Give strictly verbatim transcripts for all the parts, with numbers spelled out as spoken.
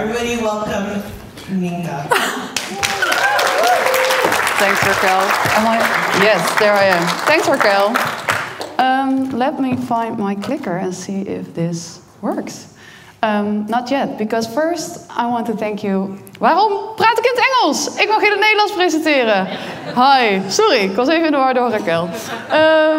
Everybody welcome Nienke. Thanks, Raquel. Am I? Yes, there I am. Thanks, Raquel. Um, let me find my clicker and see if this works. Um, not yet, because first I want to thank you. Waarom praat ik in het Engels? Ik mag in het Nederlands presenteren. Hi, sorry, ik was even in de war door, Raquel.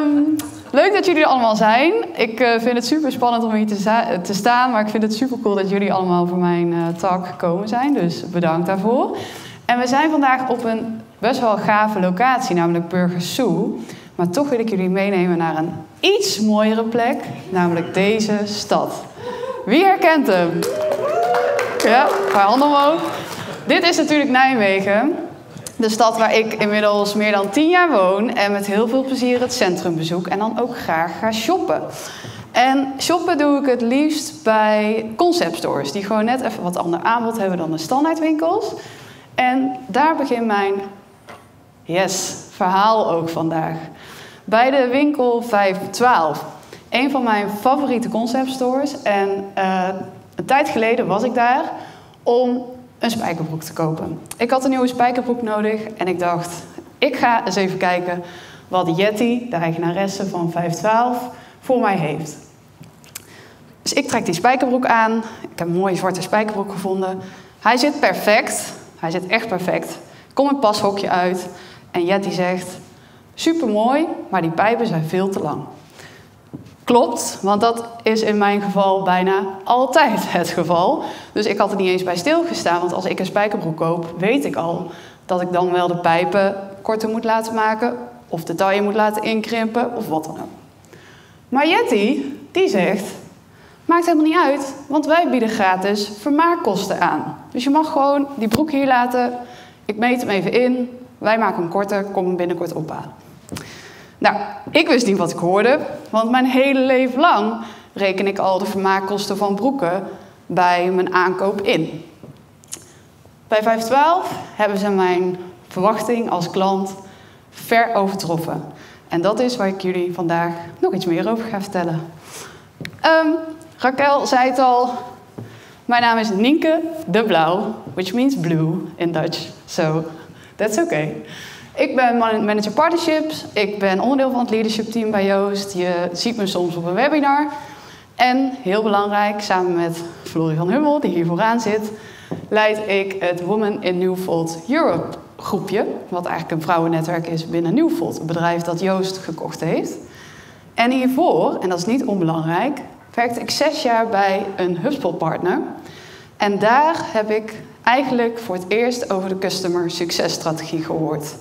Um, leuk dat jullie er allemaal zijn. Ik uh, vind het super spannend om hier te, te staan, maar ik vind het super cool dat jullie allemaal voor mijn uh, talk gekomen zijn. Dus bedankt daarvoor. En we zijn vandaag op een best wel gave locatie, namelijk Burgers Zoo. Maar toch wil ik jullie meenemen naar een iets mooiere plek, namelijk deze stad. Wie herkent hem? Ja, een paar handen omhoog. Dit is natuurlijk Nijmegen. De stad waar ik inmiddels meer dan tien jaar woon en met heel veel plezier het centrum bezoek en dan ook graag ga shoppen. En shoppen doe ik het liefst bij concept stores die gewoon net even wat ander aanbod hebben dan de standaardwinkels. En daar begint mijn yes, verhaal ook vandaag. Bij de winkel vijf twaalf. Een van mijn favoriete conceptstores. En uh, een tijd geleden was ik daar om een spijkerbroek te kopen. Ik had een nieuwe spijkerbroek nodig en ik dacht, ik ga eens even kijken wat Jetty, de eigenaresse van vijf twaalf, voor mij heeft. Dus ik trek die spijkerbroek aan. Ik heb een mooie zwarte spijkerbroek gevonden. Hij zit perfect. Hij zit echt perfect. Kom een pashokje uit. En Jetty zegt, supermooi, maar die pijpen zijn veel te lang. Klopt, want dat is in mijn geval bijna altijd het geval. Dus ik had er niet eens bij stilgestaan, want als ik een spijkerbroek koop, weet ik al dat ik dan wel de pijpen korter moet laten maken, of de taille moet laten inkrimpen, of wat dan ook. Maar Jetty, die zegt, maakt helemaal niet uit, want wij bieden gratis vermaakkosten aan. Dus je mag gewoon die broek hier laten, ik meet hem even in, wij maken hem korter, kom hem binnenkort ophalen. Nou, ik wist niet wat ik hoorde, want mijn hele leven lang reken ik al de vermaakkosten van broeken bij mijn aankoop in. Bij vijf twaalf hebben ze mijn verwachting als klant ver overtroffen. En dat is waar ik jullie vandaag nog iets meer over ga vertellen. Um, Raquel zei het al, mijn naam is Nienke de Blauw, which means blue in Dutch, so that's okay. Ik ben manager partnerships, ik ben onderdeel van het leadership team bij Yoast. Je ziet me soms op een webinar. En heel belangrijk, samen met Florian Hummel, die hier vooraan zit, leid ik het Women in Newfold Europe groepje. Wat eigenlijk een vrouwennetwerk is binnen Newfold, een bedrijf dat Yoast gekocht heeft. En hiervoor, en dat is niet onbelangrijk, werkte ik zes jaar bij een HubSpot partner. En daar heb ik eigenlijk voor het eerst over de customer successtrategie gehoord.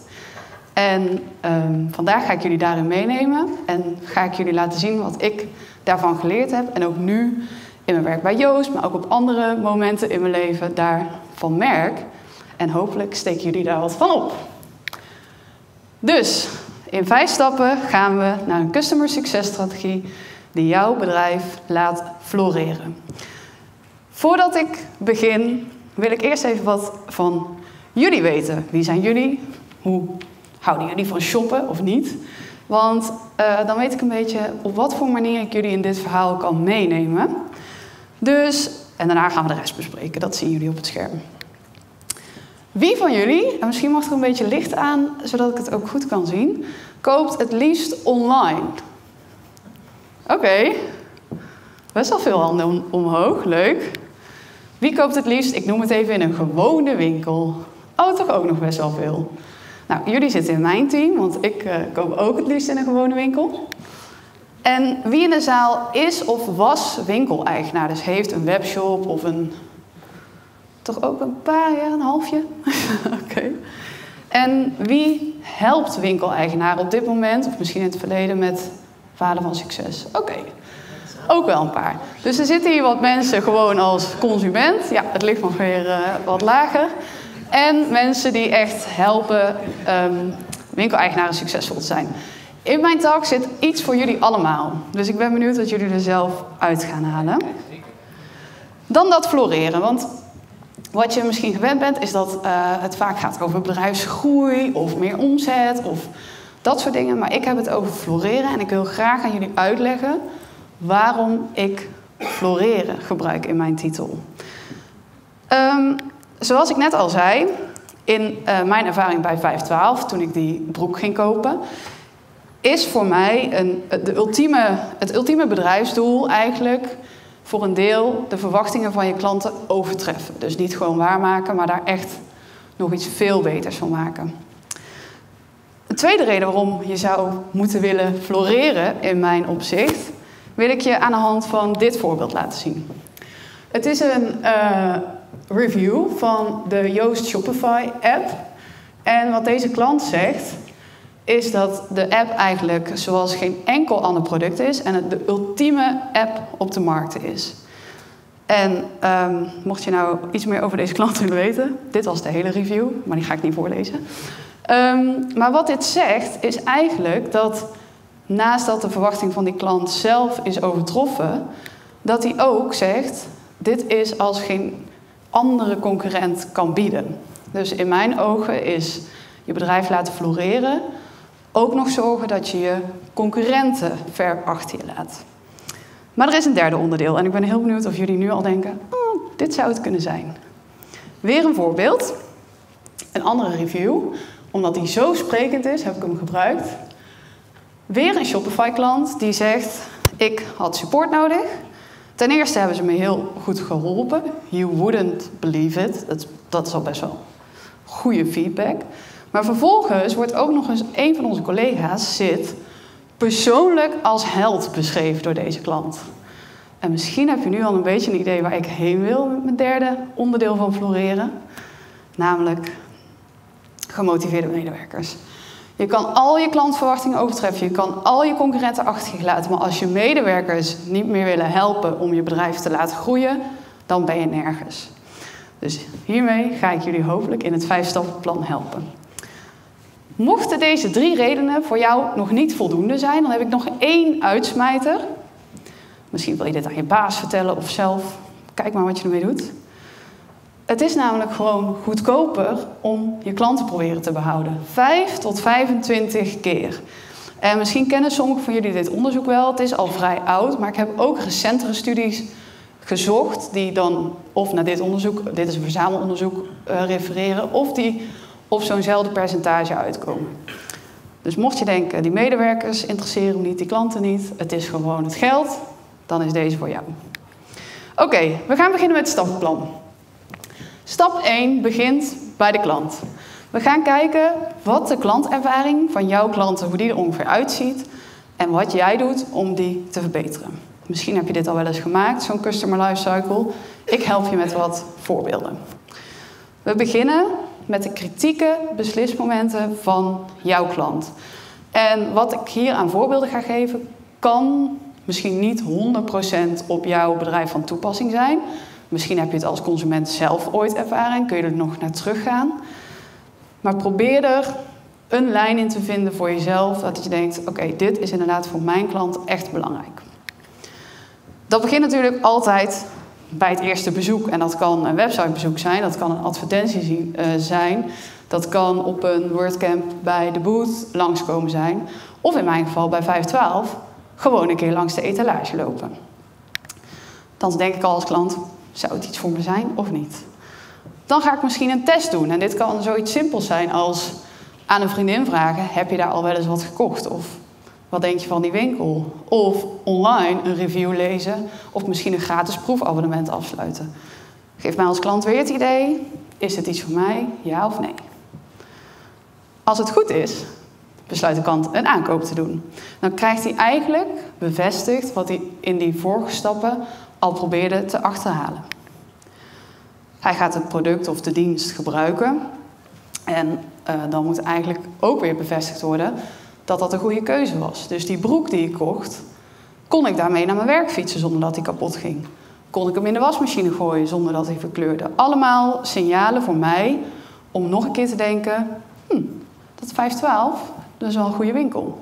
En um, vandaag ga ik jullie daarin meenemen en ga ik jullie laten zien wat ik daarvan geleerd heb. En ook nu in mijn werk bij Yoast, maar ook op andere momenten in mijn leven daarvan merk. En hopelijk steken jullie daar wat van op. Dus in vijf stappen gaan we naar een customer successtrategie die jouw bedrijf laat floreren. Voordat ik begin wil ik eerst even wat van jullie weten. Wie zijn jullie? Hoe houden jullie van shoppen of niet? Want uh, dan weet ik een beetje op wat voor manier ik jullie in dit verhaal kan meenemen. Dus, en daarna gaan we de rest bespreken. Dat zien jullie op het scherm. Wie van jullie, en misschien mag er een beetje licht aan, zodat ik het ook goed kan zien, koopt het liefst online? Oké. Okay. Best wel veel handen om, omhoog. Leuk. Wie koopt het liefst, ik noem het even, in een gewone winkel? Oh, toch ook nog best wel veel. Nou, jullie zitten in mijn team, want ik uh, koop ook het liefst in een gewone winkel. En wie in de zaal is of was winkeleigenaar, dus heeft een webshop of een... Toch ook een paar, ja, een halfje? Oké. Okay. En wie helpt winkeleigenaren op dit moment, of misschien in het verleden, met falen van succes? Oké. Okay. Ook wel een paar. Dus er zitten hier wat mensen gewoon als consument. Ja, het ligt nog weer uh, wat lager. En mensen die echt helpen um, winkeleigenaren succesvol te zijn. In mijn talk zit iets voor jullie allemaal. Dus ik ben benieuwd wat jullie er zelf uit gaan halen. Dan dat floreren. Want wat je misschien gewend bent is dat uh, het vaak gaat over bedrijfsgroei of meer omzet of dat soort dingen. Maar ik heb het over floreren en ik wil graag aan jullie uitleggen waarom ik floreren gebruik in mijn titel. Um, zoals ik net al zei, in uh, mijn ervaring bij vijf twaalf, toen ik die broek ging kopen, is voor mij een, de ultieme, het ultieme bedrijfsdoel eigenlijk voor een deel de verwachtingen van je klanten overtreffen. Dus niet gewoon waarmaken, maar daar echt nog iets veel beters van maken. Een tweede reden waarom je zou moeten willen floreren in mijn opzicht, wil ik je aan de hand van dit voorbeeld laten zien. Het is een uh, review van de Yoast Shopify app. En wat deze klant zegt, is dat de app eigenlijk zoals geen enkel ander product is en het de ultieme app op de markt is. En um, mocht je nou iets meer over deze klant willen weten, dit was de hele review, maar die ga ik niet voorlezen. Um, maar wat dit zegt is eigenlijk dat naast dat de verwachting van die klant zelf is overtroffen, dat hij ook zegt, dit is als geen andere concurrent kan bieden. Dus in mijn ogen is je bedrijf laten floreren, ook nog zorgen dat je je concurrenten ver achter je laat. Maar er is een derde onderdeel en ik ben heel benieuwd of jullie nu al denken, oh, dit zou het kunnen zijn. Weer een voorbeeld, een andere review. Omdat die zo sprekend is, heb ik hem gebruikt. Weer een Shopify-klant die zegt, ik had support nodig. Ten eerste hebben ze me heel goed geholpen. You wouldn't believe it. Dat, dat is al best wel goede feedback. Maar vervolgens wordt ook nog eens een van onze collega's, Sid, persoonlijk als held beschreven door deze klant. En misschien heb je nu al een beetje een idee waar ik heen wil met mijn derde onderdeel van floreren. Namelijk gemotiveerde medewerkers. Je kan al je klantverwachtingen overtreffen, je kan al je concurrenten achter je laten, maar als je medewerkers niet meer willen helpen om je bedrijf te laten groeien, dan ben je nergens. Dus hiermee ga ik jullie hopelijk in het vijf-stappenplan helpen. Mochten deze drie redenen voor jou nog niet voldoende zijn, dan heb ik nog één uitsmijter. Misschien wil je dit aan je baas vertellen of zelf. Kijk maar wat je ermee doet. Het is namelijk gewoon goedkoper om je klanten proberen te behouden. vijf tot vijfentwintig keer. En misschien kennen sommigen van jullie dit onderzoek wel. Het is al vrij oud, maar ik heb ook recentere studies gezocht die dan of naar dit onderzoek, dit is een verzamelonderzoek, uh, refereren, of die op zo'nzelfde percentage uitkomen. Dus mocht je denken, die medewerkers interesseren me niet, die klanten niet, het is gewoon het geld, dan is deze voor jou. Oké, okay, we gaan beginnen met het stappenplan. Stap één begint bij de klant. We gaan kijken wat de klantervaring van jouw klanten, hoe die er ongeveer uitziet en wat jij doet om die te verbeteren. Misschien heb je dit al wel eens gemaakt, zo'n customer lifecycle. Ik help je met wat voorbeelden. We beginnen met de kritieke beslismomenten van jouw klant. En wat ik hier aan voorbeelden ga geven, kan misschien niet honderd procent op jouw bedrijf van toepassing zijn. Misschien heb je het als consument zelf ooit ervaren, kun je er nog naar teruggaan. Maar probeer er een lijn in te vinden voor jezelf, dat je denkt, oké, okay, dit is inderdaad voor mijn klant echt belangrijk. Dat begint natuurlijk altijd bij het eerste bezoek. En dat kan een websitebezoek zijn, dat kan een advertentie zijn. Dat kan op een WordCamp bij de booth langskomen zijn. Of in mijn geval bij vijf twaalf, gewoon een keer langs de etalage lopen. Dan denk ik al als klant, zou het iets voor me zijn of niet? Dan ga ik misschien een test doen. En dit kan zoiets simpels zijn als aan een vriendin vragen, heb je daar al wel eens wat gekocht? Of wat denk je van die winkel? Of online een review lezen. Of misschien een gratis proefabonnement afsluiten. Geef mij als klant weer het idee, is dit iets voor mij? Ja of nee? Als het goed is, besluit de klant een aankoop te doen. Dan krijgt hij eigenlijk bevestigd wat hij in die vorige stappen al probeerde te achterhalen. Hij gaat het product of de dienst gebruiken. En uh, dan moet eigenlijk ook weer bevestigd worden dat dat een goede keuze was. Dus die broek die ik kocht, kon ik daarmee naar mijn werk fietsen zonder dat hij kapot ging. Kon ik hem in de wasmachine gooien zonder dat hij verkleurde. Allemaal signalen voor mij om nog een keer te denken, hm, dat vijf twaalf, dat is wel een goede winkel.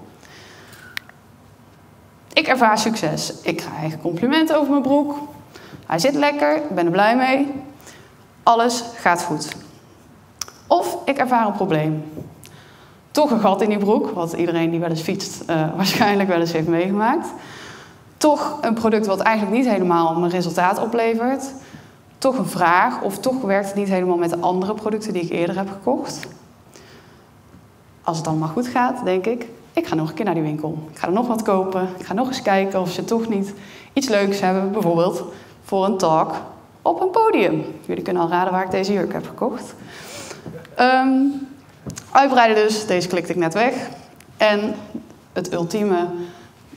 Ik ervaar succes. Ik krijg complimenten over mijn broek. Hij zit lekker, ik ben er blij mee. Alles gaat goed. Of ik ervaar een probleem. Toch een gat in die broek, wat iedereen die wel eens fietst uh, waarschijnlijk wel eens heeft meegemaakt. Toch een product wat eigenlijk niet helemaal mijn resultaat oplevert. toch een vraag of toch werkt het niet helemaal met de andere producten die ik eerder heb gekocht. Als het dan maar goed gaat, denk ik, ik ga nog een keer naar die winkel. Ik ga er nog wat kopen. Ik ga nog eens kijken of ze toch niet iets leuks hebben. Bijvoorbeeld voor een talk op een podium. Jullie kunnen al raden waar ik deze jurk heb gekocht. Um, uitbreiden dus. Deze klikte ik net weg. En het ultieme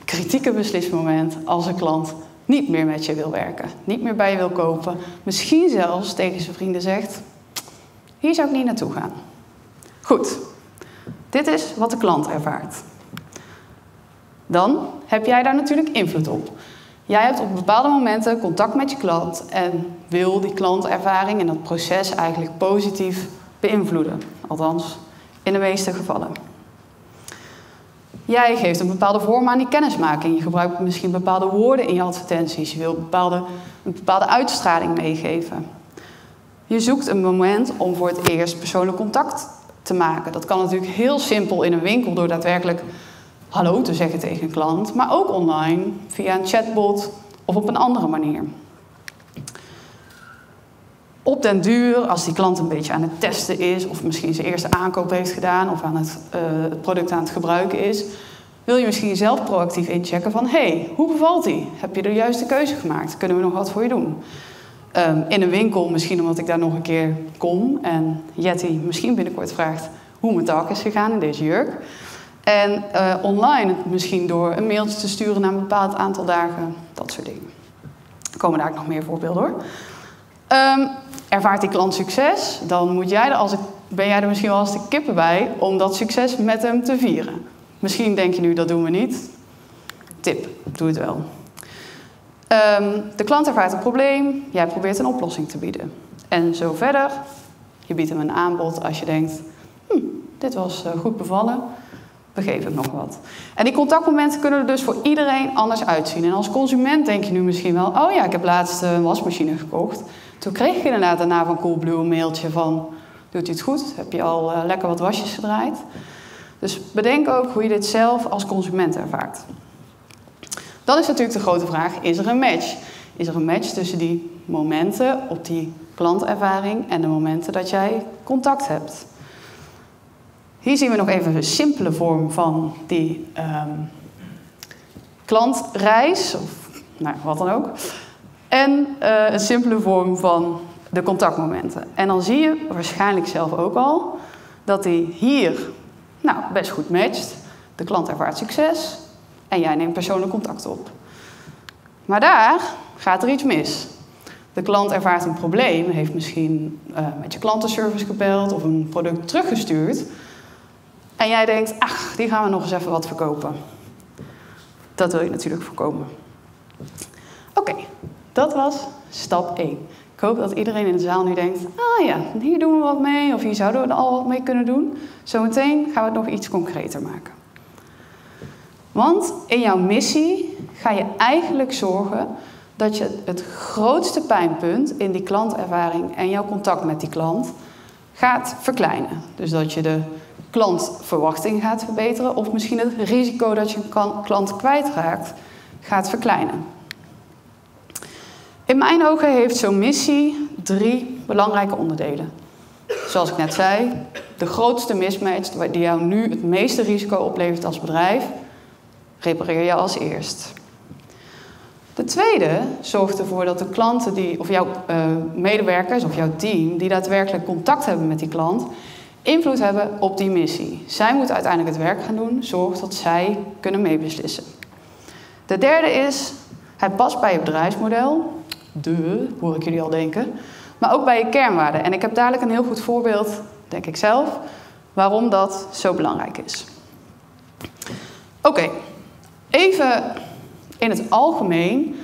kritieke beslismoment als een klant niet meer met je wil werken. Niet meer bij je wil kopen. Misschien zelfs tegen zijn vrienden zegt, hier zou ik niet naartoe gaan. Goed. Dit is wat de klant ervaart. Dan heb jij daar natuurlijk invloed op. Jij hebt op bepaalde momenten contact met je klant en wil die klantervaring en dat proces eigenlijk positief beïnvloeden. Althans, in de meeste gevallen. Jij geeft een bepaalde vorm aan die kennismaking. Je gebruikt misschien bepaalde woorden in je advertenties. Je wil bepaalde, een bepaalde uitstraling meegeven. Je zoekt een moment om voor het eerst persoonlijk contact te te maken. Dat kan natuurlijk heel simpel in een winkel door daadwerkelijk hallo te zeggen tegen een klant, maar ook online via een chatbot of op een andere manier. Op den duur, als die klant een beetje aan het testen is of misschien zijn eerste aankoop heeft gedaan of aan het, uh, het product aan het gebruiken is, wil je misschien zelf proactief inchecken van hey, hoe bevalt die? Heb je de juiste keuze gemaakt? Kunnen we nog wat voor je doen? Um, in een winkel, misschien omdat ik daar nog een keer kom en Jetty misschien binnenkort vraagt hoe mijn talk is gegaan in deze jurk. En uh, online misschien door een mailtje te sturen na een bepaald aantal dagen, dat soort dingen. Er komen daar ook nog meer voorbeelden hoor. Um, ervaart die klant succes, dan moet jij er als ik, ben jij er misschien wel als de kippen bij om dat succes met hem te vieren. Misschien denk je nu, dat doen we niet. Tip, doe het wel. Um, de klant ervaart een probleem, jij probeert een oplossing te bieden. En zo verder, je biedt hem een aanbod als je denkt, hm, dit was uh, goed bevallen, we geven hem nog wat. En die contactmomenten kunnen er dus voor iedereen anders uitzien. En als consument denk je nu misschien wel, oh ja, ik heb laatst een wasmachine gekocht. Toen kreeg ik inderdaad daarna van Coolblue een mailtje van, doet u het goed? Heb je al uh, lekker wat wasjes gedraaid? Dus bedenk ook hoe je dit zelf als consument ervaart. Dan is natuurlijk de grote vraag, is er een match? Is er een match tussen die momenten op die klantervaring en de momenten dat jij contact hebt? Hier zien we nog even een simpele vorm van die um, klantreis, of nou, wat dan ook. En uh, een simpele vorm van de contactmomenten. En dan zie je waarschijnlijk zelf ook al dat die hier nou, best goed matcht. De klant ervaart succes. En jij neemt persoonlijk contact op. Maar daar gaat er iets mis. De klant ervaart een probleem, heeft misschien uh, met je klantenservice gebeld of een product teruggestuurd. En jij denkt, ach, die gaan we nog eens even wat verkopen. Dat wil je natuurlijk voorkomen. Oké, okay, dat was stap één. Ik hoop dat iedereen in de zaal nu denkt, ah ja, hier doen we wat mee of hier zouden we al wat mee kunnen doen. Zometeen gaan we het nog iets concreter maken. Want in jouw missie ga je eigenlijk zorgen dat je het grootste pijnpunt in die klantervaring en jouw contact met die klant gaat verkleinen. Dus dat je de klantverwachting gaat verbeteren of misschien het risico dat je een klant kwijtraakt gaat verkleinen. In mijn ogen heeft zo'n missie drie belangrijke onderdelen. Zoals ik net zei, de grootste mismatch die jou nu het meeste risico oplevert als bedrijf, repareer je als eerst. De tweede zorgt ervoor dat de klanten die, of jouw uh, medewerkers of jouw team die daadwerkelijk contact hebben met die klant, invloed hebben op die missie. Zij moeten uiteindelijk het werk gaan doen, zorg dat zij kunnen meebeslissen. De derde is, het past bij je bedrijfsmodel. De, hoor ik jullie al denken. Maar ook bij je kernwaarden. En ik heb dadelijk een heel goed voorbeeld, denk ik zelf, waarom dat zo belangrijk is. Oké. Okay. Even in het algemeen,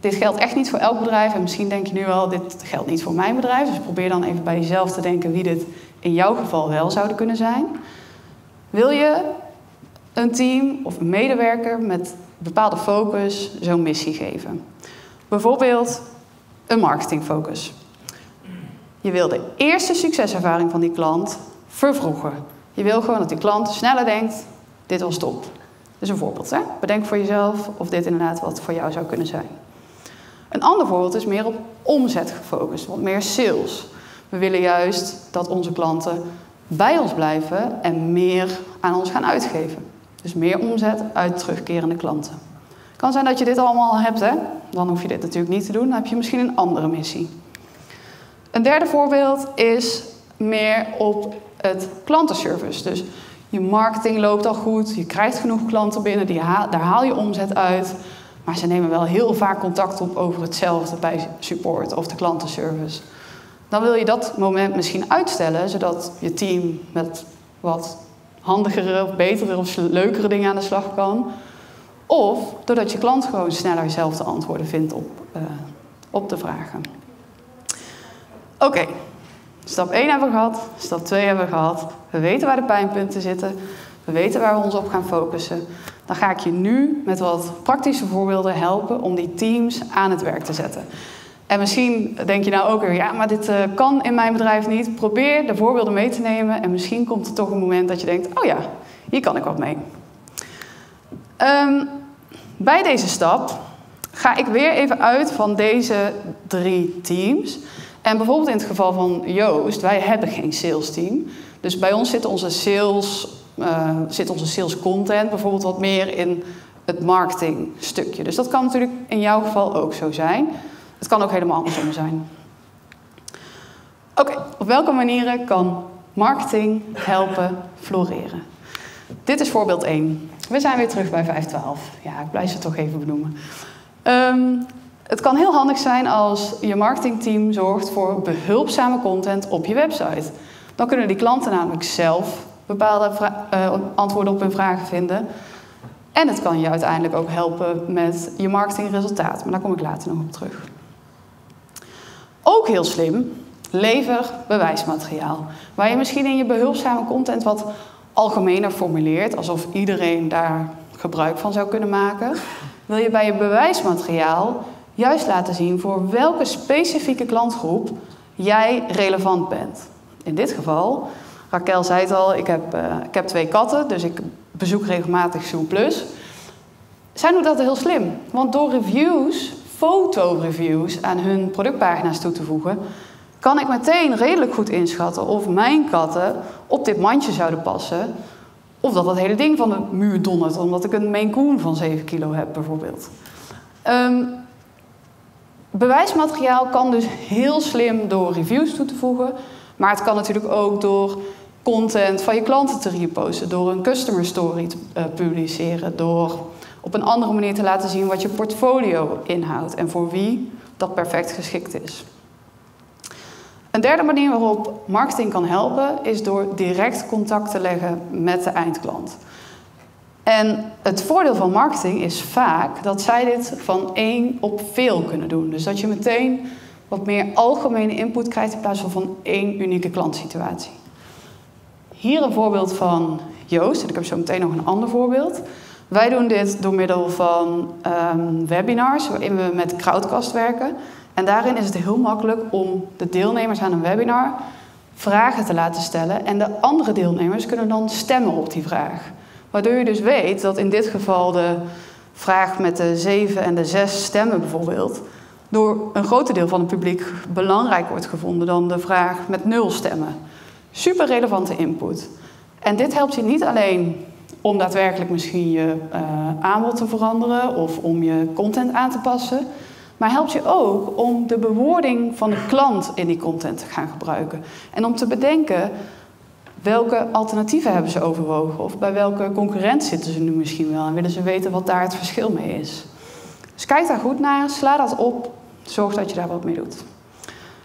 dit geldt echt niet voor elk bedrijf en misschien denk je nu wel, dit geldt niet voor mijn bedrijf. Dus probeer dan even bij jezelf te denken wie dit in jouw geval wel zouden kunnen zijn. Wil je een team of een medewerker met bepaalde focus zo'n missie geven? Bijvoorbeeld een marketingfocus. Je wil de eerste succeservaring van die klant vervroegen. Je wil gewoon dat die klant sneller denkt, dit was top. Dus een voorbeeld, hè? Bedenk voor jezelf of dit inderdaad wat voor jou zou kunnen zijn. Een ander voorbeeld is meer op omzet gefocust, wat meer sales. We willen juist dat onze klanten bij ons blijven en meer aan ons gaan uitgeven. Dus meer omzet uit terugkerende klanten. Het kan zijn dat je dit allemaal hebt, hè? Dan hoef je dit natuurlijk niet te doen. Dan heb je misschien een andere missie. Een derde voorbeeld is meer op het klantenservice. Dus je marketing loopt al goed, je krijgt genoeg klanten binnen, die haal, daar haal je omzet uit. Maar ze nemen wel heel vaak contact op over hetzelfde bij support of de klantenservice. Dan wil je dat moment misschien uitstellen, zodat je team met wat handigere of betere of leukere dingen aan de slag kan. Of doordat je klant gewoon sneller zelf de antwoorden vindt op, uh, op de vragen. Oké, okay. Stap één hebben we gehad, stap twee hebben we gehad. We weten waar de pijnpunten zitten, we weten waar we ons op gaan focussen. Dan ga ik je nu met wat praktische voorbeelden helpen om die teams aan het werk te zetten. En misschien denk je nou ook weer, ja, maar dit uh, kan in mijn bedrijf niet. Probeer de voorbeelden mee te nemen en misschien komt er toch een moment dat je denkt, oh ja, hier kan ik wat mee. Um, bij deze stap ga ik weer even uit van deze drie teams. En bijvoorbeeld in het geval van Yoast, wij hebben geen sales team. Dus bij ons zit onze sales, uh, zit onze sales content bijvoorbeeld wat meer in het marketing stukje. Dus dat kan natuurlijk in jouw geval ook zo zijn. Het kan ook helemaal andersom zijn. Oké, okay, op welke manieren kan marketing helpen floreren? Dit is voorbeeld één. We zijn weer terug bij vijf twaalf. Ja, ik blijf ze toch even benoemen. Um, het kan heel handig zijn als je marketingteam zorgt voor behulpzame content op je website. Dan kunnen die klanten namelijk zelf bepaalde uh, antwoorden op hun vragen vinden. En het kan je uiteindelijk ook helpen met je marketingresultaat. Maar daar kom ik later nog op terug. Ook heel slim, lever bewijsmateriaal. Waar je misschien in je behulpzame content wat algemener formuleert, alsof iedereen daar gebruik van zou kunnen maken, wil je bij je bewijsmateriaal juist laten zien voor welke specifieke klantgroep jij relevant bent. In dit geval, Raquel zei het al, ik heb, uh, ik heb twee katten, dus ik bezoek regelmatig Zooplus. Zij doen dat heel slim, want door reviews, fotoreviews aan hun productpagina's toe te voegen, kan ik meteen redelijk goed inschatten of mijn katten op dit mandje zouden passen. Of dat dat hele ding van de muur dondert, omdat ik een Maine Coon van zeven kilo heb bijvoorbeeld. Um, bewijsmateriaal kan dus heel slim door reviews toe te voegen. Maar het kan natuurlijk ook door content van je klanten te reposten. Door een customer story te uh, publiceren. Door op een andere manier te laten zien wat je portfolio inhoudt. En voor wie dat perfect geschikt is. Een derde manier waarop marketing kan helpen is door direct contact te leggen met de eindklant. En het voordeel van marketing is vaak dat zij dit van één op veel kunnen doen. Dus dat je meteen wat meer algemene input krijgt in plaats van van één unieke klantsituatie. Hier een voorbeeld van Yoast, en ik heb zo meteen nog een ander voorbeeld. Wij doen dit door middel van um, webinars waarin we met Crowdcast werken. En daarin is het heel makkelijk om de deelnemers aan een webinar vragen te laten stellen. En de andere deelnemers kunnen dan stemmen op die vraag. Waardoor je dus weet dat in dit geval de vraag met de zeven en de zes stemmen bijvoorbeeld door een groot deel van het publiek belangrijk wordt gevonden dan de vraag met nul stemmen. Super relevante input. En dit helpt je niet alleen om daadwerkelijk misschien je uh, aanbod te veranderen of om je content aan te passen, maar helpt je ook om de bewoording van de klant in die content te gaan gebruiken. En om te bedenken welke alternatieven hebben ze overwogen of bij welke concurrent zitten ze nu misschien wel en willen ze weten wat daar het verschil mee is. Dus kijk daar goed naar, sla dat op, zorg dat je daar wat mee doet.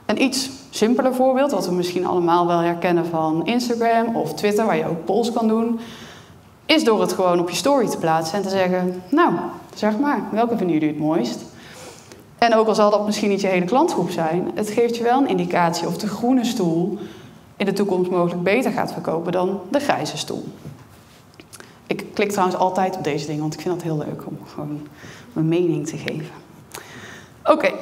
Een iets simpeler voorbeeld, wat we misschien allemaal wel herkennen van Instagram of Twitter, waar je ook polls kan doen, is door het gewoon op je story te plaatsen en te zeggen, nou, zeg maar, welke vinden jullie het mooist? En ook al zal dat misschien niet je hele klantgroep zijn, het geeft je wel een indicatie of de groene stoel in de toekomst mogelijk beter gaat verkopen dan de grijze stoel. Ik klik trouwens altijd op deze dingen, want ik vind dat heel leuk om gewoon mijn mening te geven. Oké, okay.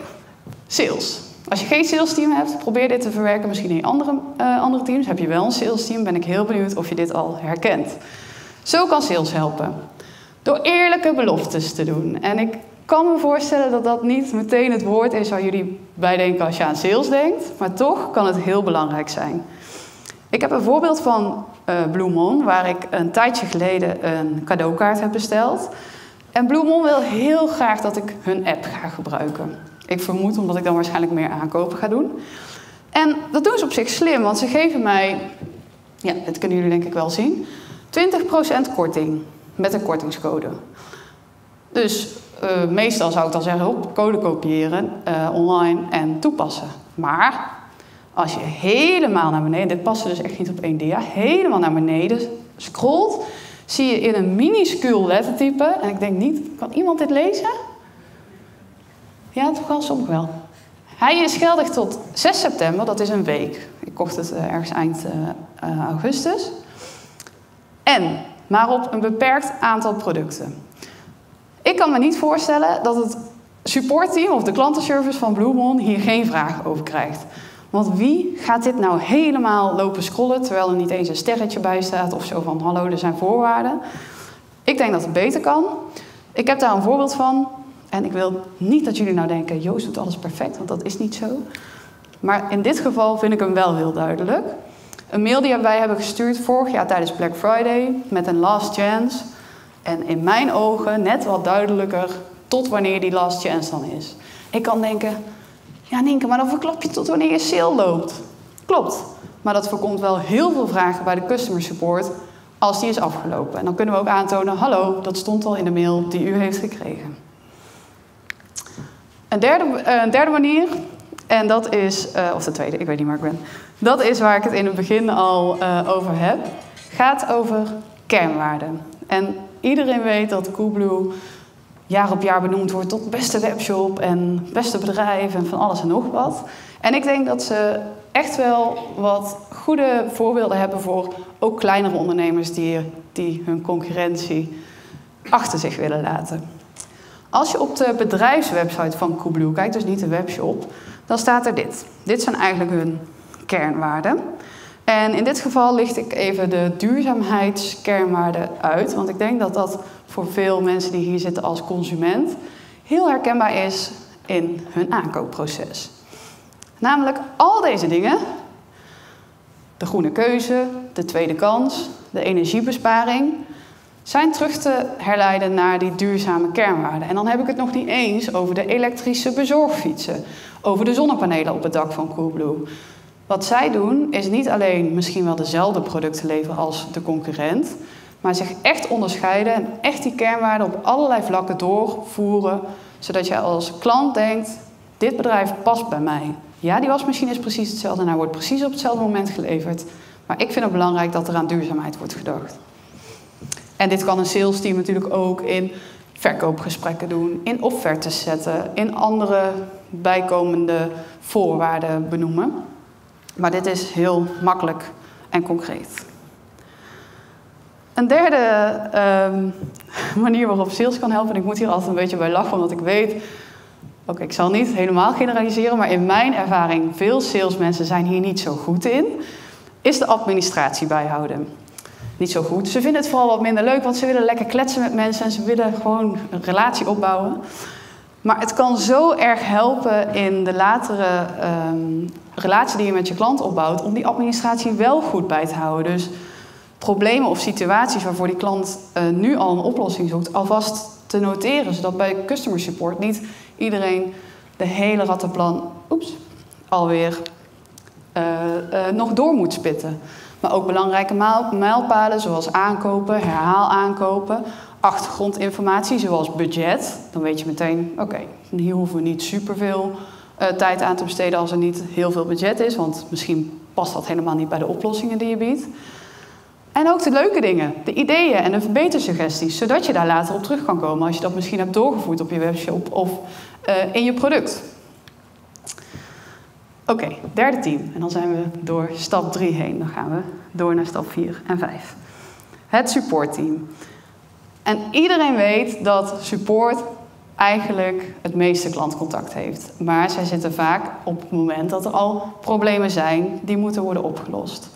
Sales. Als je geen sales team hebt, probeer dit te verwerken misschien in je andere, uh, andere teams. Heb je wel een sales team, ben ik heel benieuwd of je dit al herkent. Zo kan sales helpen. Door eerlijke beloftes te doen. En ik kan me voorstellen dat dat niet meteen het woord is waar jullie bij denken als je aan sales denkt. Maar toch kan het heel belangrijk zijn. Ik heb een voorbeeld van uh, Bloemon, waar ik een tijdje geleden een cadeaukaart heb besteld. En Bloemon wil heel graag dat ik hun app ga gebruiken. Ik vermoed omdat ik dan waarschijnlijk meer aankopen ga doen. En dat doen ze op zich slim, want ze geven mij, ja, dat kunnen jullie denk ik wel zien, twintig procent korting met een kortingscode. Dus uh, meestal zou ik dan zeggen, hop, code kopiëren, uh, online en toepassen. Maar als je helemaal naar beneden, dit past dus echt niet op één dia, helemaal naar beneden scrolt, zie je in een minuscuul lettertype, en ik denk niet, kan iemand dit lezen? Ja, toch wel, sommigen wel. Hij is geldig tot zes september, dat is een week. Ik kocht het uh, ergens eind uh, uh, augustus. En, maar op een beperkt aantal producten. Ik kan me niet voorstellen dat het supportteam of de klantenservice van Bloemon hier geen vraag over krijgt. Want wie gaat dit nou helemaal lopen scrollen, terwijl er niet eens een sterretje bij staat of zo van hallo, er zijn voorwaarden. Ik denk dat het beter kan. Ik heb daar een voorbeeld van. En ik wil niet dat jullie nou denken, Joost doet alles perfect, want dat is niet zo. Maar in dit geval vind ik hem wel heel duidelijk. Een mail die wij hebben gestuurd vorig jaar tijdens Black Friday met een last chance. En in mijn ogen net wat duidelijker tot wanneer die last chance dan is. Ik kan denken, ja Nienke, maar dan verklap je tot wanneer je sale loopt. Klopt, maar dat voorkomt wel heel veel vragen bij de customer support als die is afgelopen. En dan kunnen we ook aantonen, hallo, dat stond al in de mail die u heeft gekregen. Een derde, een derde manier, en dat is, uh, of de tweede, ik weet niet waar ik ben. Dat is waar ik het in het begin al uh, over heb. Gaat over kernwaarden. En iedereen weet dat Coolblue jaar op jaar benoemd wordt tot beste webshop en beste bedrijf en van alles en nog wat. En ik denk dat ze echt wel wat goede voorbeelden hebben voor ook kleinere ondernemers die, die hun concurrentie achter zich willen laten. Als je op de bedrijfswebsite van Coolblue kijkt, dus niet de webshop, dan staat er dit. Dit zijn eigenlijk hun kernwaarden. En in dit geval licht ik even de duurzaamheidskernwaarden uit. Want ik denk dat dat voor veel mensen die hier zitten als consument heel herkenbaar is in hun aankoopproces. Namelijk al deze dingen. De groene keuze, de tweede kans, de energiebesparing zijn terug te herleiden naar die duurzame kernwaarden. En dan heb ik het nog niet eens over de elektrische bezorgfietsen, over de zonnepanelen op het dak van Coolblue. Wat zij doen is niet alleen misschien wel dezelfde producten leveren als de concurrent, maar zich echt onderscheiden en echt die kernwaarden op allerlei vlakken doorvoeren, zodat je als klant denkt, dit bedrijf past bij mij. Ja, die wasmachine is precies hetzelfde en hij wordt precies op hetzelfde moment geleverd, maar ik vind het belangrijk dat er aan duurzaamheid wordt gedacht. En dit kan een sales team natuurlijk ook in verkoopgesprekken doen, in offertes zetten, in andere bijkomende voorwaarden benoemen. Maar dit is heel makkelijk en concreet. Een derde um, manier waarop sales kan helpen, en ik moet hier altijd een beetje bij lachen, omdat ik weet, oké, okay, ik zal niet helemaal generaliseren, maar in mijn ervaring, veel salesmensen zijn hier niet zo goed in, is de administratie bijhouden. Niet zo goed. Ze vinden het vooral wat minder leuk, want ze willen lekker kletsen met mensen en ze willen gewoon een relatie opbouwen. Maar het kan zo erg helpen in de latere um, relatie die je met je klant opbouwt, om die administratie wel goed bij te houden. Dus problemen of situaties waarvoor die klant uh, nu al een oplossing zoekt, alvast te noteren, zodat bij customer support niet iedereen de hele rattenplan oeps, alweer uh, uh, nog door moet spitten. Maar ook belangrijke mijlpalen zoals aankopen, herhaal aankopen, achtergrondinformatie zoals budget. Dan weet je meteen, oké, okay, hier hoeven we niet superveel uh, tijd aan te besteden als er niet heel veel budget is. Want misschien past dat helemaal niet bij de oplossingen die je biedt. En ook de leuke dingen, de ideeën en de verbetersuggesties. Zodat je daar later op terug kan komen als je dat misschien hebt doorgevoerd op je webshop of uh, in je product. Oké, okay, derde team. En dan zijn we door stap drie heen. Dan gaan we door naar stap vier en vijf. Het supportteam. En iedereen weet dat support eigenlijk het meeste klantcontact heeft. Maar zij zitten vaak op het moment dat er al problemen zijn die moeten worden opgelost.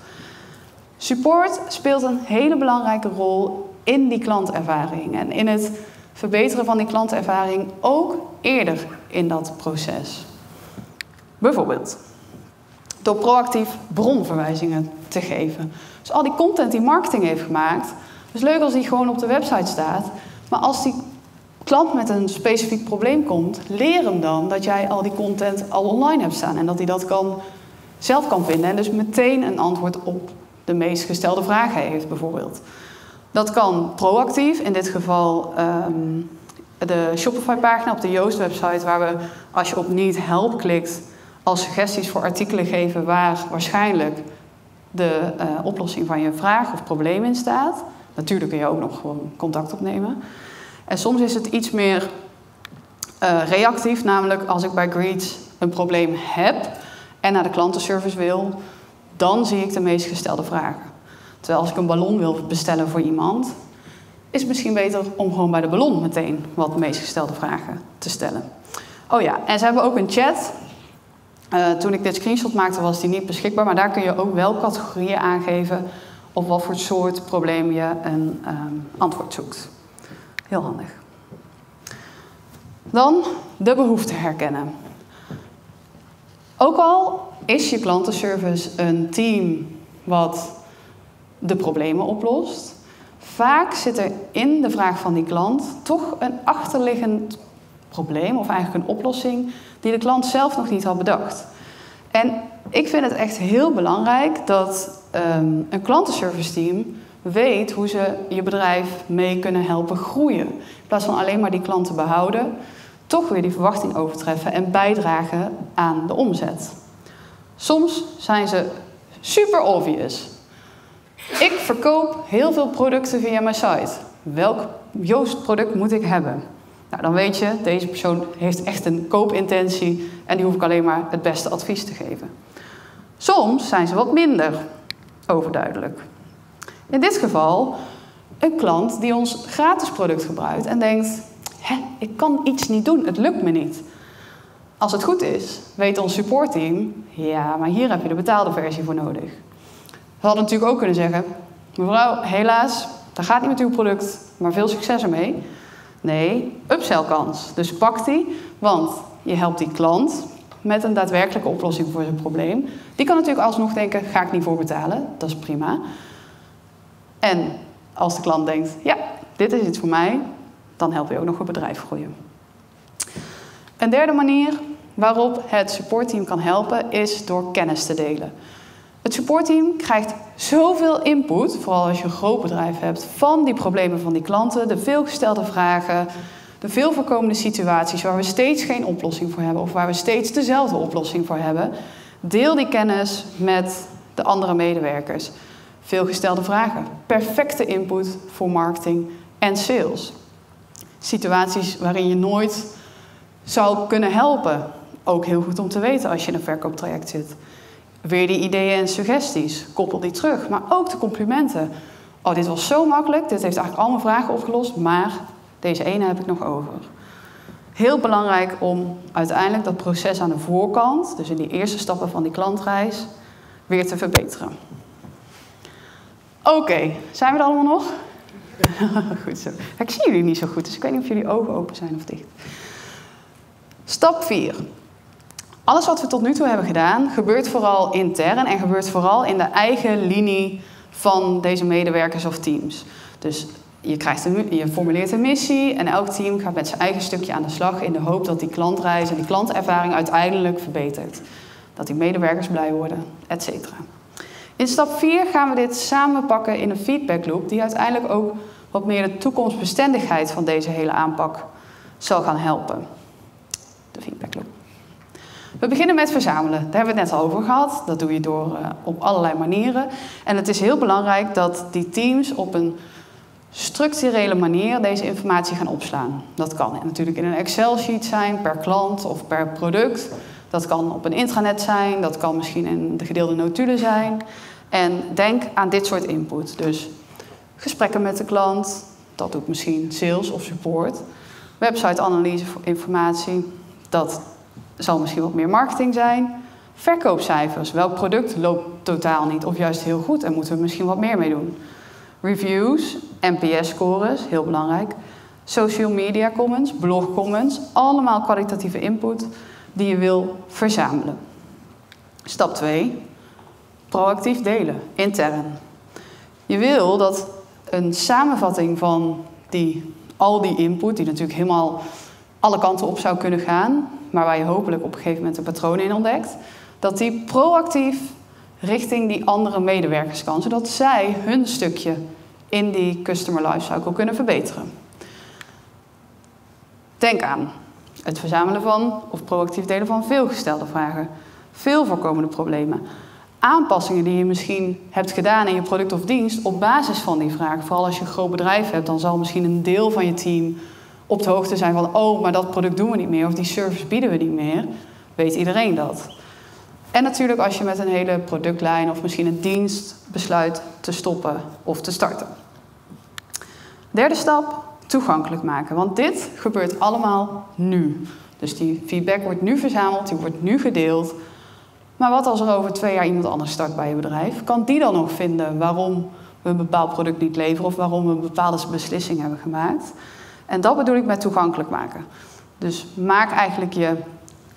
Support speelt een hele belangrijke rol in die klantervaring en in het verbeteren van die klantervaring ook eerder in dat proces. Bijvoorbeeld door proactief bronverwijzingen te geven. Dus al die content die marketing heeft gemaakt, is leuk als die gewoon op de website staat. Maar als die klant met een specifiek probleem komt, leer hem dan dat jij al die content al online hebt staan. En dat hij dat kan, zelf kan vinden. En dus meteen een antwoord op de meest gestelde vragen heeft bijvoorbeeld. Dat kan proactief, in dit geval um, de Shopify-pagina op de Yoast-website, waar we, als je op Need Help klikt, als suggesties voor artikelen geven waar waarschijnlijk de uh, oplossing van je vraag of probleem in staat. Natuurlijk kun je ook nog gewoon contact opnemen. En soms is het iets meer uh, reactief, namelijk als ik bij Greed een probleem heb en naar de klantenservice wil, dan zie ik de meest gestelde vragen. Terwijl als ik een ballon wil bestellen voor iemand, is het misschien beter om gewoon bij de ballon meteen wat de meest gestelde vragen te stellen. Oh ja, en ze hebben ook een chat. Uh, toen ik dit screenshot maakte was die niet beschikbaar, maar daar kun je ook wel categorieën aangeven op wat voor soort probleem je een um, antwoord zoekt. Heel handig. Dan de behoefte herkennen. Ook al is je klantenservice een team wat de problemen oplost, vaak zit er in de vraag van die klant toch een achterliggend probleem of eigenlijk een oplossing die de klant zelf nog niet had bedacht. En ik vind het echt heel belangrijk dat um, een klantenservice team weet hoe ze je bedrijf mee kunnen helpen groeien. In plaats van alleen maar die klanten behouden, toch weer die verwachting overtreffen en bijdragen aan de omzet. Soms zijn ze super obvious. Ik verkoop heel veel producten via mijn site. Welk Yoast product moet ik hebben? Nou, dan weet je, deze persoon heeft echt een koopintentie en die hoef ik alleen maar het beste advies te geven. Soms zijn ze wat minder overduidelijk. In dit geval een klant die ons gratis product gebruikt en denkt, hé, ik kan iets niet doen, het lukt me niet. Als het goed is, weet ons supportteam, ja, maar hier heb je de betaalde versie voor nodig. We hadden natuurlijk ook kunnen zeggen, mevrouw, helaas, dat gaat niet met uw product, maar veel succes ermee. Nee, upsell kans. Dus pak die, want je helpt die klant met een daadwerkelijke oplossing voor zijn probleem. Die kan natuurlijk alsnog denken, ga ik niet voor betalen, dat is prima. En als de klant denkt, ja, dit is iets voor mij, dan help je ook nog het bedrijf groeien. Een derde manier waarop het supportteam kan helpen is door kennis te delen. Het supportteam krijgt zoveel input, vooral als je een groot bedrijf hebt, van die problemen van die klanten, de veelgestelde vragen, de veel voorkomende situaties waar we steeds geen oplossing voor hebben of waar we steeds dezelfde oplossing voor hebben. Deel die kennis met de andere medewerkers. Veelgestelde vragen. Perfecte input voor marketing en sales. Situaties waarin je nooit zou kunnen helpen. Ook heel goed om te weten als je in een verkooptraject zit. Weer die ideeën en suggesties. Koppel die terug. Maar ook de complimenten. Oh, dit was zo makkelijk. Dit heeft eigenlijk al mijn vragen opgelost. Maar deze ene heb ik nog over. Heel belangrijk om uiteindelijk dat proces aan de voorkant, dus in die eerste stappen van die klantreis, weer te verbeteren. Oké, okay, zijn we er allemaal nog? Goed zo. Ik zie jullie niet zo goed, dus ik weet niet of jullie ogen open zijn of dicht. Stap vier. Alles wat we tot nu toe hebben gedaan, gebeurt vooral intern en gebeurt vooral in de eigen linie van deze medewerkers of teams. Dus je, krijgt een, je formuleert een missie en elk team gaat met zijn eigen stukje aan de slag in de hoop dat die klantreis en die klantervaring uiteindelijk verbetert. Dat die medewerkers blij worden, et cetera. In stap vier gaan we dit samenpakken in een feedbackloop die uiteindelijk ook wat meer de toekomstbestendigheid van deze hele aanpak zal gaan helpen. De feedbackloop. We beginnen met verzamelen. Daar hebben we het net al over gehad. Dat doe je door uh, op allerlei manieren. En het is heel belangrijk dat die teams op een structurele manier deze informatie gaan opslaan. Dat kan natuurlijk in een Excel-sheet zijn, per klant of per product. Dat kan op een intranet zijn, dat kan misschien in de gedeelde notulen zijn. En denk aan dit soort input. Dus gesprekken met de klant, dat doet misschien sales of support. Website-analyse voor informatie, dat zal misschien wat meer marketing zijn. Verkoopcijfers, welk product loopt totaal niet of juist heel goed en moeten we misschien wat meer mee doen. Reviews, N P S-scores, heel belangrijk. social media comments, blog comments, allemaal kwalitatieve input die je wil verzamelen. Stap twee, proactief delen, intern. Je wil dat een samenvatting van die, al die input, die natuurlijk helemaal alle kanten op zou kunnen gaan, maar waar je hopelijk op een gegeven moment een patroon in ontdekt, dat die proactief richting die andere medewerkers kan, zodat zij hun stukje in die customer lifecycle kunnen verbeteren. Denk aan het verzamelen van of proactief delen van veelgestelde vragen, veel voorkomende problemen, aanpassingen die je misschien hebt gedaan in je product of dienst op basis van die vragen. Vooral als je een groot bedrijf hebt, dan zal misschien een deel van je team op de hoogte zijn van oh, maar dat product doen we niet meer of die service bieden we niet meer. Weet iedereen dat. En natuurlijk als je met een hele productlijn of misschien een dienst besluit te stoppen of te starten. Derde stap, toegankelijk maken. Want dit gebeurt allemaal nu. Dus die feedback wordt nu verzameld, die wordt nu gedeeld. Maar wat als er over twee jaar iemand anders start bij je bedrijf? Kan die dan nog vinden waarom we een bepaald product niet leveren of waarom we een bepaalde beslissing hebben gemaakt? En dat bedoel ik met toegankelijk maken. Dus maak eigenlijk je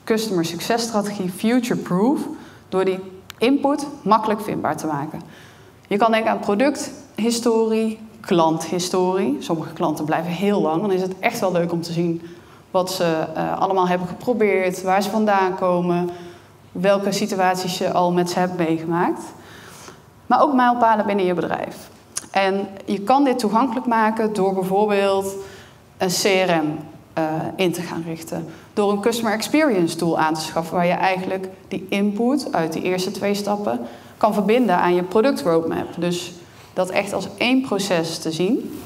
customer success strategie future-proof door die input makkelijk vindbaar te maken. Je kan denken aan producthistorie, klanthistorie. Sommige klanten blijven heel lang. Dan is het echt wel leuk om te zien wat ze uh, allemaal hebben geprobeerd, waar ze vandaan komen, welke situaties je al met ze hebt meegemaakt. Maar ook mijlpalen binnen je bedrijf. En je kan dit toegankelijk maken door bijvoorbeeld een C R M uh, in te gaan richten. Door een Customer Experience Tool aan te schaffen waar je eigenlijk die input uit die eerste twee stappen kan verbinden aan je product roadmap. Dus dat echt als één proces te zien.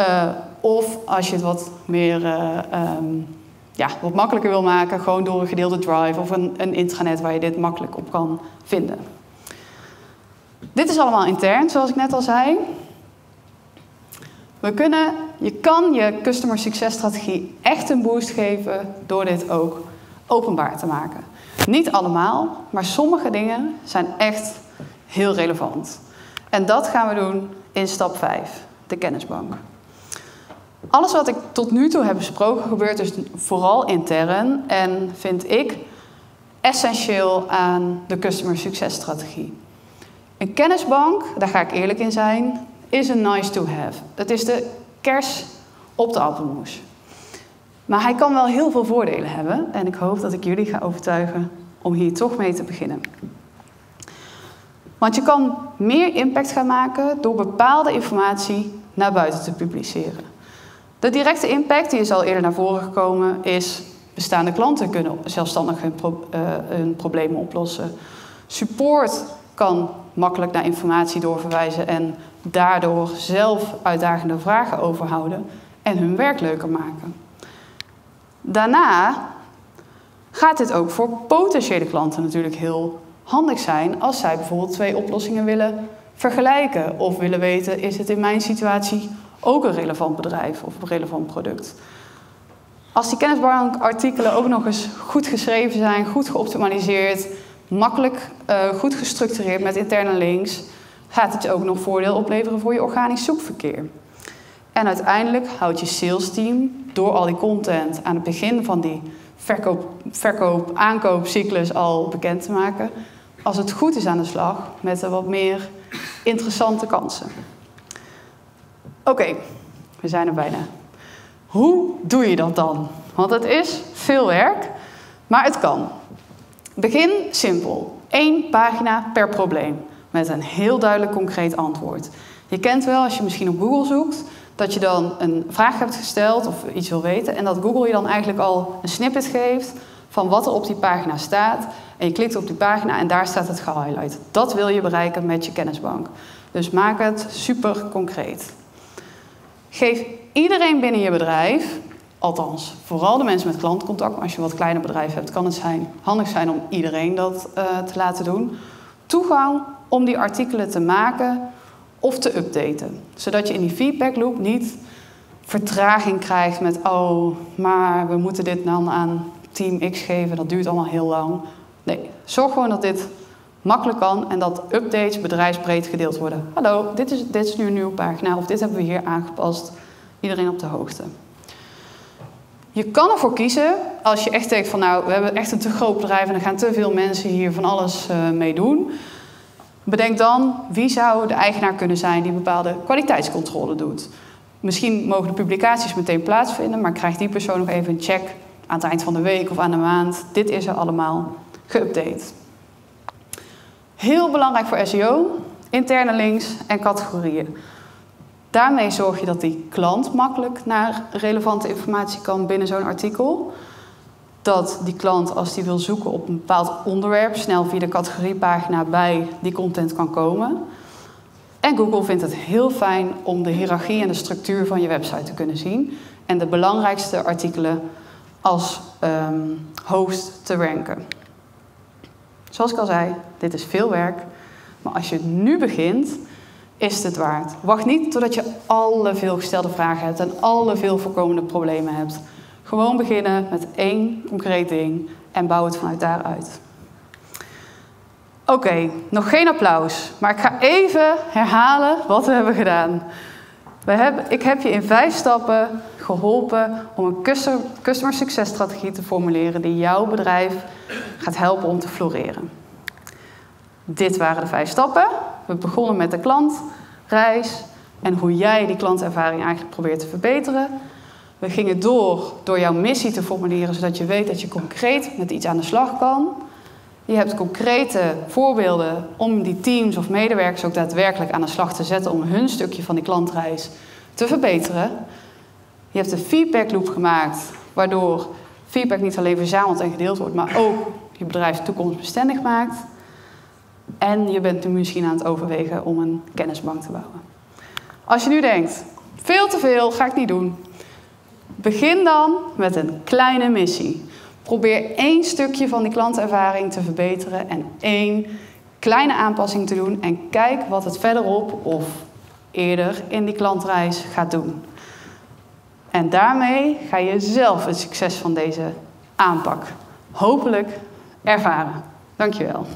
Uh, of als je het wat meer uh, um, ja, wat makkelijker wil maken, gewoon door een gedeelde drive of een, een intranet waar je dit makkelijk op kan vinden. Dit is allemaal intern, zoals ik net al zei. We kunnen, je kan je customer success strategie echt een boost geven door dit ook openbaar te maken. Niet allemaal, maar sommige dingen zijn echt heel relevant. En dat gaan we doen in stap vijf, de kennisbank. Alles wat ik tot nu toe heb besproken gebeurt dus vooral intern en vind ik essentieel aan de customer success strategie. Een kennisbank, daar ga ik eerlijk in zijn, is een nice to have. Het is de kers op de appelmoes. Maar hij kan wel heel veel voordelen hebben en ik hoop dat ik jullie ga overtuigen om hier toch mee te beginnen. Want je kan meer impact gaan maken door bepaalde informatie naar buiten te publiceren. De directe impact, die is al eerder naar voren gekomen, is bestaande klanten kunnen zelfstandig hun, pro- uh, hun problemen oplossen. Support kan makkelijk naar informatie doorverwijzen en daardoor zelf uitdagende vragen overhouden en hun werk leuker maken. Daarna gaat dit ook voor potentiële klanten natuurlijk heel handig zijn als zij bijvoorbeeld twee oplossingen willen vergelijken of willen weten, is het in mijn situatie ook een relevant bedrijf of een relevant product. Als die kennisbankartikelen ook nog eens goed geschreven zijn, goed geoptimaliseerd, makkelijk uh, goed gestructureerd met interne links, gaat het je ook nog voordeel opleveren voor je organisch zoekverkeer. En uiteindelijk houdt je sales team door al die content aan het begin van die verkoop, verkoop, aankoopcyclus al bekend te maken, als het goed is aan de slag met de wat meer interessante kansen. Oké, okay, we zijn er bijna. Hoe doe je dat dan? Want het is veel werk, maar het kan. Begin simpel. Eén pagina per probleem. Met een heel duidelijk concreet antwoord. Je kent wel, als je misschien op Google zoekt, dat je dan een vraag hebt gesteld of iets wil weten. En dat Google je dan eigenlijk al een snippet geeft van wat er op die pagina staat. En je klikt op die pagina en daar staat het gehighlight. Dat wil je bereiken met je kennisbank. Dus maak het super concreet. Geef iedereen binnen je bedrijf, althans vooral de mensen met klantcontact, maar als je een wat kleiner bedrijf hebt, kan het zijn, handig zijn om iedereen dat uh, te laten doen, toegang om die artikelen te maken of te updaten. Zodat je in die feedback loop niet vertraging krijgt met oh, maar we moeten dit dan aan team X geven, dat duurt allemaal heel lang. Nee, zorg gewoon dat dit makkelijk kan en dat updates bedrijfsbreed gedeeld worden. Hallo, dit is, dit is nu een nieuwe pagina of dit hebben we hier aangepast. Iedereen op de hoogte. Je kan ervoor kiezen, als je echt denkt van nou, we hebben echt een te groot bedrijf en er gaan te veel mensen hier van alles uh, mee doen. Bedenk dan, wie zou de eigenaar kunnen zijn die bepaalde kwaliteitscontrole doet. Misschien mogen de publicaties meteen plaatsvinden, maar krijgt die persoon nog even een check aan het eind van de week of aan de maand. Dit is er allemaal geüpdate. Heel belangrijk voor S E O, interne links en categorieën. Daarmee zorg je dat die klant makkelijk naar relevante informatie kan binnen zo'n artikel. Dat die klant, als die wil zoeken op een bepaald onderwerp, snel via de categoriepagina bij die content kan komen. En Google vindt het heel fijn om de hiërarchie en de structuur van je website te kunnen zien. En de belangrijkste artikelen als um, host te ranken. Zoals ik al zei, dit is veel werk. Maar als je nu begint, is het waard. Wacht niet totdat je alle veelgestelde vragen hebt en alle veel voorkomende problemen hebt. Gewoon beginnen met één concreet ding en bouw het vanuit daaruit. Oké, okay, nog geen applaus, maar ik ga even herhalen wat we hebben gedaan. We hebben, ik heb je in vijf stappen geholpen om een customer, customer success strategie te formuleren die jouw bedrijf gaat helpen om te floreren. Dit waren de vijf stappen. We begonnen met de klantreis en hoe jij die klantervaring eigenlijk probeert te verbeteren. We gingen door door jouw missie te formuleren, zodat je weet dat je concreet met iets aan de slag kan. Je hebt concrete voorbeelden om die teams of medewerkers ook daadwerkelijk aan de slag te zetten om hun stukje van die klantreis te verbeteren. Je hebt een feedback loop gemaakt, waardoor feedback niet alleen verzameld en gedeeld wordt, maar ook je bedrijf toekomstbestendig maakt. En je bent nu misschien aan het overwegen om een kennisbank te bouwen. Als je nu denkt, veel te veel, ga ik niet doen. Begin dan met een kleine missie. Probeer één stukje van die klantervaring te verbeteren en één kleine aanpassing te doen. En kijk wat het verderop of eerder in die klantreis gaat doen. En daarmee ga je zelf het succes van deze aanpak hopelijk ervaren. Dankjewel.